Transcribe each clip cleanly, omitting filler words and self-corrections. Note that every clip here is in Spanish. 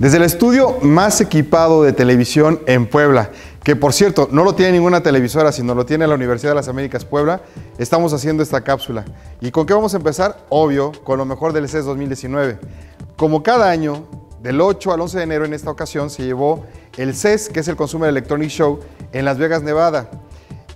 Desde el estudio más equipado de televisión en Puebla, que por cierto, no lo tiene ninguna televisora, sino lo tiene la Universidad de las Américas Puebla, estamos haciendo esta cápsula. ¿Y con qué vamos a empezar? Obvio, con lo mejor del CES 2019. Como cada año, del 8 al 11 de enero en esta ocasión se llevó el CES, que es el Consumer Electronics Show, en Las Vegas, Nevada.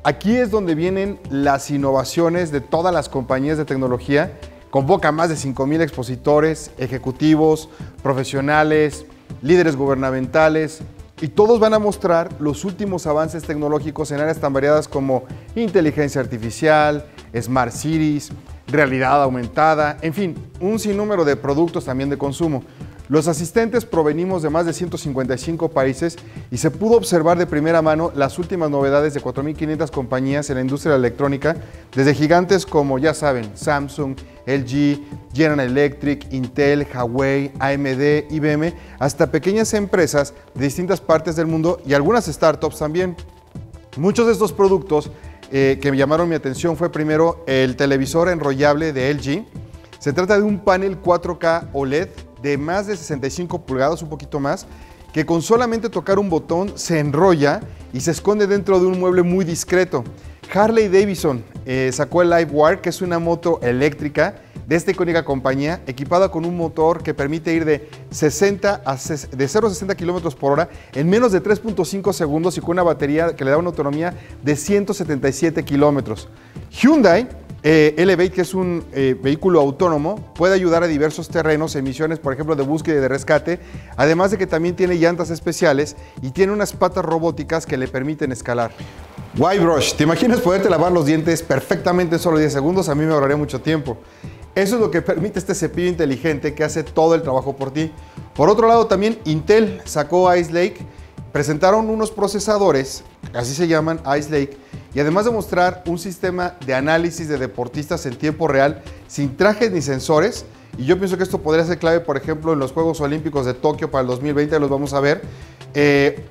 Aquí es donde vienen las innovaciones de todas las compañías de tecnología. Convoca más de 5,000 expositores, ejecutivos, profesionales, líderes gubernamentales, y todos van a mostrar los últimos avances tecnológicos en áreas tan variadas como inteligencia artificial, smart cities, realidad aumentada, en fin, un sinnúmero de productos también de consumo. Los asistentes provenimos de más de 155 países y se pudo observar de primera mano las últimas novedades de 4,500 compañías en la industria electrónica, desde gigantes como, ya saben, Samsung, LG, General Electric, Intel, Huawei, AMD, IBM, hasta pequeñas empresas de distintas partes del mundo y algunas startups también. Muchos de estos productos que me llamaron mi atención fue primero el televisor enrollable de LG. Se trata de un panel 4K OLED de más de 65 pulgadas, un poquito más, que con solamente tocar un botón se enrolla y se esconde dentro de un mueble muy discreto. Harley Davidson sacó el Livewire, que es una moto eléctrica de esta icónica compañía, equipada con un motor que permite ir de 0 a 60 km por hora en menos de 3,5 segundos y con una batería que le da una autonomía de 177 kilómetros. Hyundai Elevate, que es un vehículo autónomo, puede ayudar a diversos terrenos, en misiones, por ejemplo, de búsqueda y de rescate, además de que también tiene llantas especiales y tiene unas patas robóticas que le permiten escalar. Whitebrush, ¿te imaginas poderte lavar los dientes perfectamente en solo 10 segundos? A mí me ahorraría mucho tiempo. Eso es lo que permite este cepillo inteligente que hace todo el trabajo por ti. Por otro lado, también Intel sacó Ice Lake, presentaron unos procesadores, así se llaman, Ice Lake, y además de mostrar un sistema de análisis de deportistas en tiempo real, sin trajes ni sensores, y yo pienso que esto podría ser clave, por ejemplo, en los Juegos Olímpicos de Tokio para el 2020, los vamos a ver.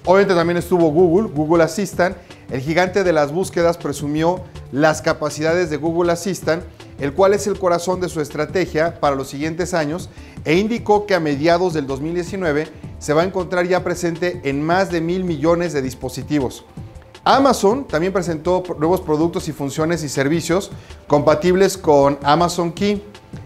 Obviamente también estuvo Google Assistant, el gigante de las búsquedas presumió las capacidades de Google Assistant, el cual es el corazón de su estrategia para los siguientes años, e indicó que a mediados del 2019 se va a encontrar ya presente en más de 1,000 millones de dispositivos. Amazon también presentó nuevos productos y funciones y servicios compatibles con Amazon Key,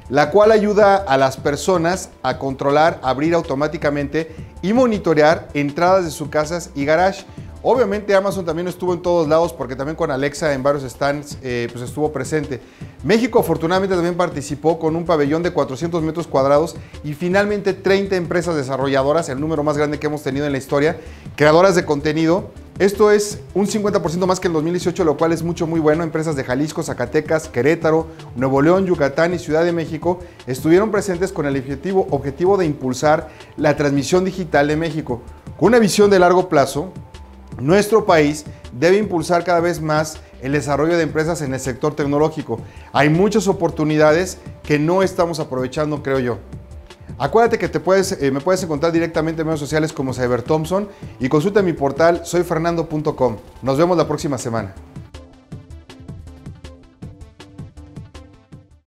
la cual ayuda a las personas a controlar, abrir automáticamente y monitorear entradas de sus casas y garage. Obviamente Amazon también estuvo en todos lados porque también con Alexa en varios stands pues estuvo presente. México afortunadamente también participó con un pabellón de 400 metros cuadrados y finalmente 30 empresas desarrolladoras, el número más grande que hemos tenido en la historia, creadoras de contenido. Esto es un 50% más que en 2018, lo cual es muy bueno. Empresas de Jalisco, Zacatecas, Querétaro, Nuevo León, Yucatán y Ciudad de México estuvieron presentes con el objetivo de impulsar la transmisión digital de México. Con una visión de largo plazo, nuestro país debe impulsar cada vez más el desarrollo de empresas en el sector tecnológico. Hay muchas oportunidades que no estamos aprovechando, creo yo. Acuérdate que me puedes encontrar directamente en medios sociales como CyberThompson y consulta mi portal soyfernando.com. Nos vemos la próxima semana.